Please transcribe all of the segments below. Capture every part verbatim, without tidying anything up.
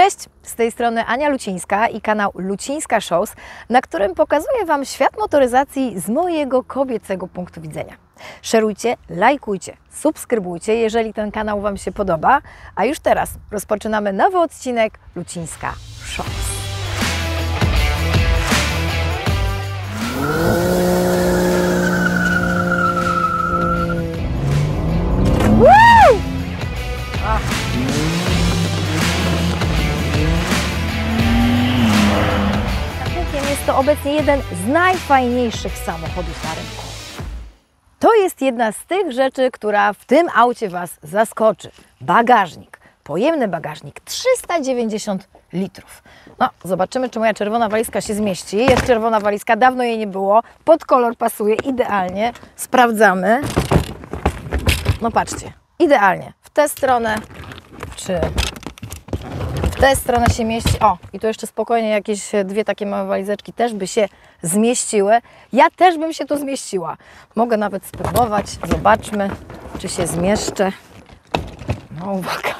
Cześć, z tej strony Ania Lucińska i kanał Lucińska Shows, na którym pokazuję Wam świat motoryzacji z mojego kobiecego punktu widzenia. Szerujcie, lajkujcie, subskrybujcie, jeżeli ten kanał Wam się podoba, a już teraz rozpoczynamy nowy odcinek Lucińska Shows. To obecnie jeden z najfajniejszych samochodów na rynku. To jest jedna z tych rzeczy, która w tym aucie Was zaskoczy. Bagażnik, pojemny bagażnik, trzysta dziewięćdziesiąt litrów. No, zobaczymy, czy moja czerwona walizka się zmieści. Jest czerwona walizka, dawno jej nie było. Pod kolor pasuje idealnie. Sprawdzamy. No patrzcie, idealnie. W tę stronę, czy... W tę stronę się mieści. O, i tu jeszcze spokojnie jakieś dwie takie małe walizeczki też by się zmieściły. Ja też bym się tu zmieściła. Mogę nawet spróbować. Zobaczmy, czy się zmieszczę. No, uwaga.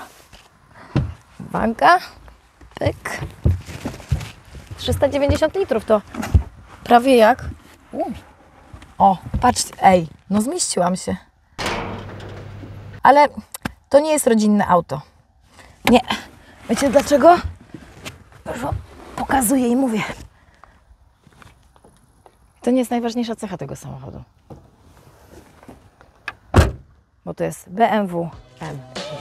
Uwaga. Pyk. trzysta dziewięćdziesiąt litrów to prawie jak... U. O, patrzcie. Ej, no zmieściłam się. Ale to nie jest rodzinne auto. Nie. Wiecie dlaczego? Już Wam pokazuję i mówię. To nie jest najważniejsza cecha tego samochodu. Bo to jest B M W M cztery.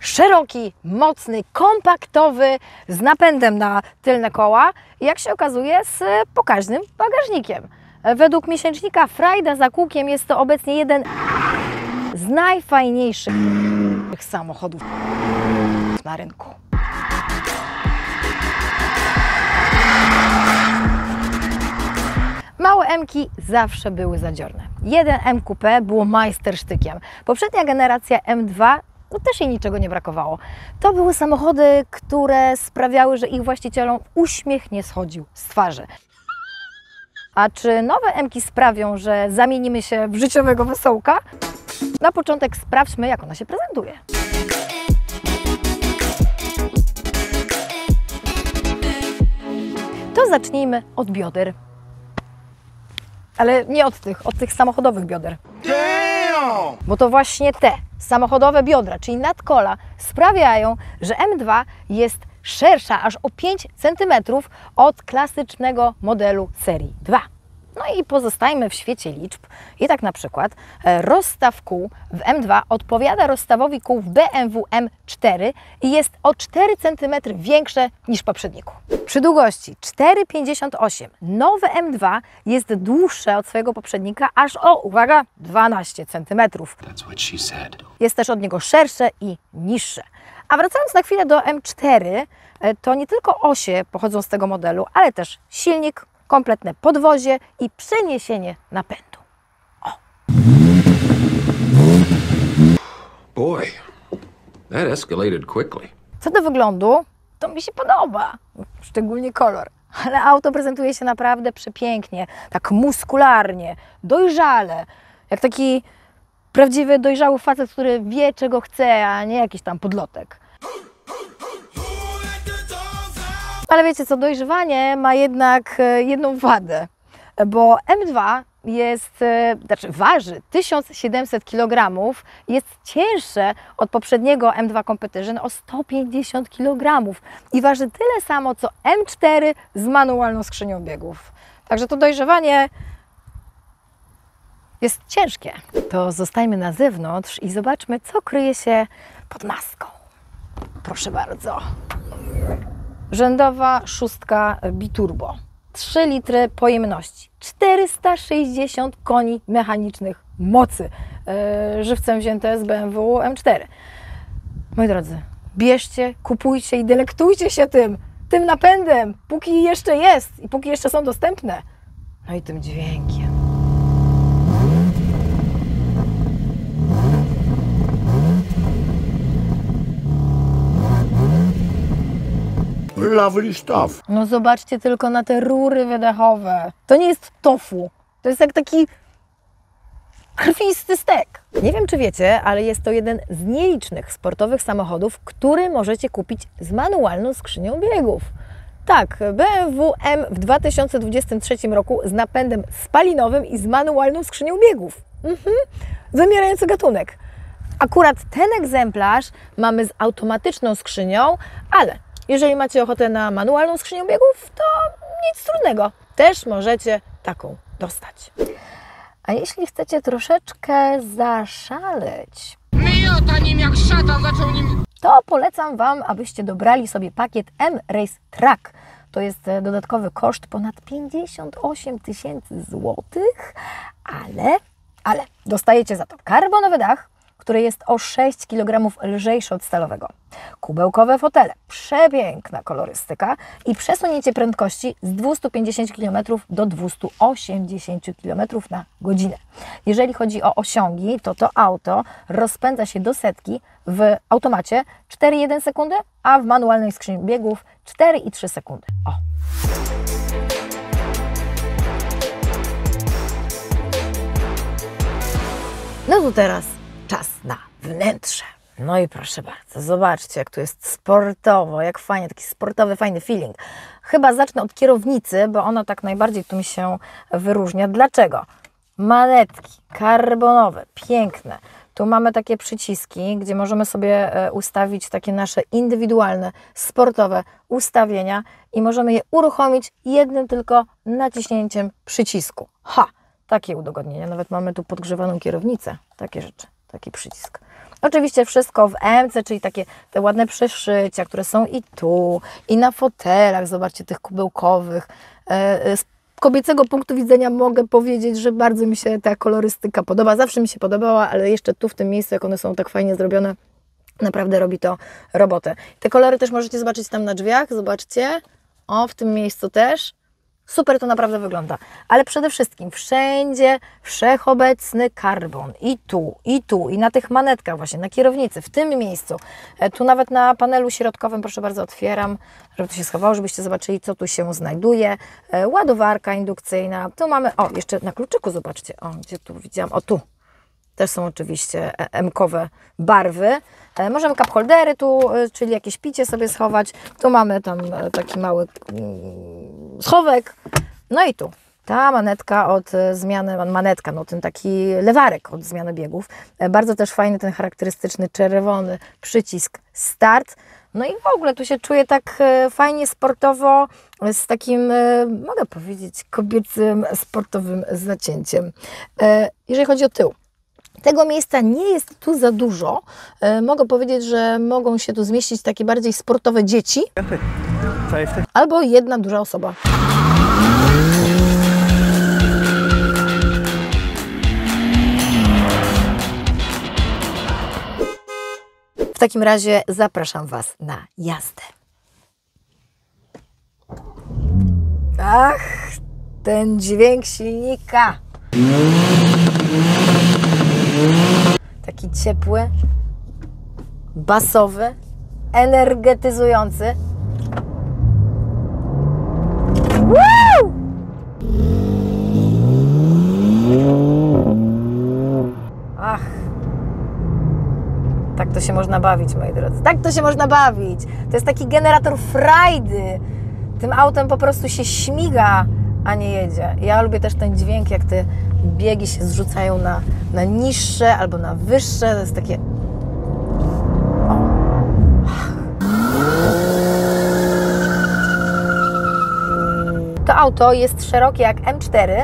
Szeroki, mocny, kompaktowy, z napędem na tylne koła, jak się okazuje z pokaźnym bagażnikiem. Według miesięcznika Frajda za kółkiem jest to obecnie jeden z najfajniejszych samochodów na rynku. Małe M-ki zawsze były zadziorne. Jeden M-Coupé było majstersztykiem. Poprzednia generacja M dwa no też jej niczego nie brakowało. To były samochody, które sprawiały, że ich właścicielom uśmiech nie schodził z twarzy. A czy nowe M-ki sprawią, że zamienimy się w życiowego wesołka? Na początek sprawdźmy, jak ona się prezentuje. To zacznijmy od bioder. Ale nie od tych, od tych samochodowych bioder. Bo to właśnie te samochodowe biodra, czyli nadkola, sprawiają, że M dwa jest szersza aż o pięć centymetrów od klasycznego modelu serii dwa. No i pozostajmy w świecie liczb. I tak na przykład rozstaw kół w M dwa odpowiada rozstawowi kół w B M W M cztery i jest o cztery centymetry większe niż w poprzedniku. Przy długości cztery pięćdziesiąt osiem nowe M dwa jest dłuższe od swojego poprzednika aż o, uwaga, dwanaście centymetrów. Jest też od niego szersze i niższe. A wracając na chwilę do M cztery, to nie tylko osie pochodzą z tego modelu, ale też silnik, kompletne podwozie i przeniesienie napędu. O. Boy, that escalated quickly. Co do wyglądu, to mi się podoba, szczególnie kolor. Ale auto prezentuje się naprawdę przepięknie, tak muskularnie, dojrzale, jak taki prawdziwy, dojrzały facet, który wie, czego chce, a nie jakiś tam podlotek. Ale wiecie co, dojrzewanie ma jednak jedną wadę, bo M dwa jest, znaczy waży tysiąc siedemset kilogramów, jest cięższe od poprzedniego M dwa Competition o sto pięćdziesiąt kilogramów i waży tyle samo co M cztery z manualną skrzynią biegów. Także to dojrzewanie jest ciężkie. To zostajmy na zewnątrz i zobaczmy, co kryje się pod maską. Proszę bardzo. Rzędowa szóstka biturbo, trzy litry pojemności, czterysta sześćdziesiąt koni mechanicznych mocy, yy, żywcem wzięte z B M W M cztery. Moi drodzy, bierzcie, kupujcie i delektujcie się tym, tym napędem, póki jeszcze jest i póki jeszcze są dostępne. No i tym dźwiękiem. Lovely stuff. No zobaczcie tylko na te rury wydechowe. To nie jest tofu. To jest jak taki krwisty stek. Nie wiem, czy wiecie, ale jest to jeden z nielicznych sportowych samochodów, który możecie kupić z manualną skrzynią biegów. Tak, B M W M w dwa tysiące dwudziestym trzecim roku z napędem spalinowym i z manualną skrzynią biegów. Mhm. Zamierający gatunek. Akurat ten egzemplarz mamy z automatyczną skrzynią, ale jeżeli macie ochotę na manualną skrzynię biegów, to nic trudnego. Też możecie taką dostać. A jeśli chcecie troszeczkę zaszaleć, miota nim jak szatan zaczął nim, to polecam Wam, abyście dobrali sobie pakiet M-Race Track. To jest dodatkowy koszt ponad pięćdziesiąt osiem tysięcy złotych, ale, ale dostajecie za to karbonowy dach, który jest o sześć kilogramów lżejszy od stalowego, kubełkowe fotele, przepiękna kolorystyka i przesunięcie prędkości z dwustu pięćdziesięciu kilometrów do dwustu osiemdziesięciu kilometrów na godzinę. Jeżeli chodzi o osiągi, to to auto rozpędza się do setki w automacie cztery przecinek jeden sekundy, a w manualnej skrzyni biegów cztery przecinek trzy sekundy. O. No to teraz czas na wnętrze. No i proszę bardzo, zobaczcie, jak tu jest sportowo, jak fajnie, taki sportowy, fajny feeling. Chyba zacznę od kierownicy, bo ona tak najbardziej tu mi się wyróżnia. Dlaczego? Manetki karbonowe, piękne. Tu mamy takie przyciski, gdzie możemy sobie ustawić takie nasze indywidualne, sportowe ustawienia i możemy je uruchomić jednym tylko naciśnięciem przycisku. Ha! Takie udogodnienia. Nawet mamy tu podgrzewaną kierownicę. Takie rzeczy. Taki przycisk. Oczywiście wszystko w M C, czyli takie te ładne przeszycia, które są i tu, i na fotelach, zobaczcie, tych kubełkowych. Z kobiecego punktu widzenia mogę powiedzieć, że bardzo mi się ta kolorystyka podoba. Zawsze mi się podobała, ale jeszcze tu, w tym miejscu, jak one są tak fajnie zrobione, naprawdę robi to robotę. Te kolory też możecie zobaczyć tam na drzwiach, zobaczcie. O, w tym miejscu też. Super to naprawdę wygląda, ale przede wszystkim wszędzie wszechobecny karbon i tu, i tu, i na tych manetkach właśnie, na kierownicy, w tym miejscu. Tu nawet na panelu środkowym, proszę bardzo, otwieram, żeby to się schowało, żebyście zobaczyli, co tu się znajduje. Ładowarka indukcyjna, tu mamy, o, jeszcze na kluczyku zobaczcie, o, gdzie tu widziałam, o tu. Też są oczywiście M-kowe barwy. Możemy cup holdery tu, czyli jakieś picie sobie schować. Tu mamy tam taki mały schowek. No i tu ta manetka od zmiany, manetka, no ten taki lewarek od zmiany biegów. Bardzo też fajny ten charakterystyczny czerwony przycisk start. No i w ogóle tu się czuję tak fajnie, sportowo, z takim, mogę powiedzieć, kobiecym, sportowym zacięciem. Jeżeli chodzi o tył. Tego miejsca nie jest tu za dużo. Mogę powiedzieć, że mogą się tu zmieścić takie bardziej sportowe dzieci albo jedna duża osoba. W takim razie zapraszam Was na jazdę. Ach, ten dźwięk silnika. Taki ciepły, basowy, energetyzujący. Woo! Ach, tak to się można bawić, moi drodzy. Tak to się można bawić. To jest taki generator frajdy. Tym autem po prostu się śmiga, a nie jedzie. Ja lubię też ten dźwięk, jak te biegi się zrzucają na, na niższe albo na wyższe. To jest takie... O. To auto jest szerokie jak M cztery,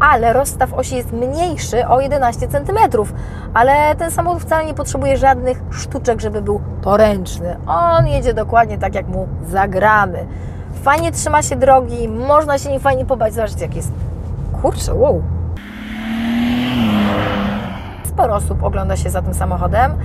ale rozstaw osi jest mniejszy o jedenaście centymetrów. Ale ten samochód wcale nie potrzebuje żadnych sztuczek, żeby był poręczny. On jedzie dokładnie tak, jak mu zagramy. Fajnie trzyma się drogi, można się nim fajnie pobawić. Zobaczcie, jak jest. Kurczę, wow. Sporo osób ogląda się za tym samochodem.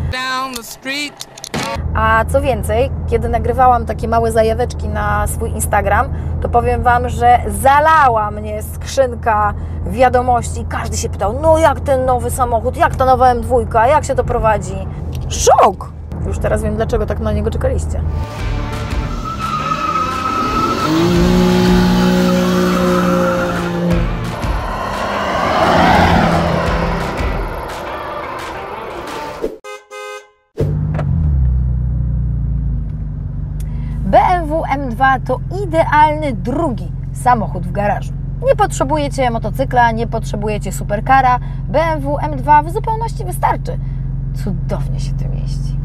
A co więcej, kiedy nagrywałam takie małe zajaweczki na swój Instagram, to powiem Wam, że zalała mnie skrzynka wiadomości. Każdy się pytał, no jak ten nowy samochód, jak ta nowa M dwa, jak się to prowadzi? Szok! Już teraz wiem, dlaczego tak na niego czekaliście. B M W M dwa to idealny drugi samochód w garażu. Nie potrzebujecie motocykla, nie potrzebujecie superkara. B M W M dwa w zupełności wystarczy. Cudownie się tym jeździ.